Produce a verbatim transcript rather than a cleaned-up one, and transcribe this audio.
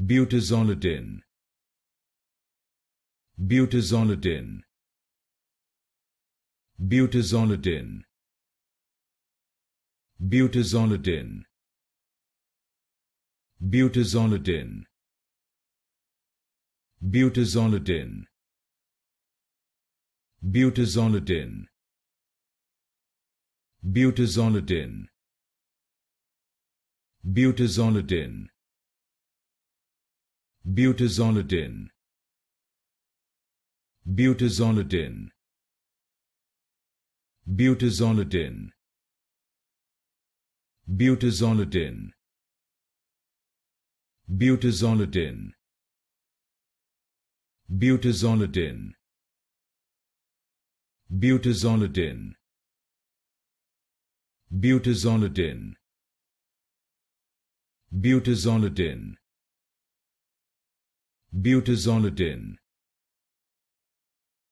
Butazolidin. Butazolidin. Butazolidin. Butazolidin. Butazolidin. Butazolidin. Butazolidin. Butazolidin. Butazolidin. Butazolidin. Butazolidin. Butazolidin. Butazolidin. Butazolidin. Butazolidin. Butazolidin. Butazolidin. Butazolidin. Butazolidin.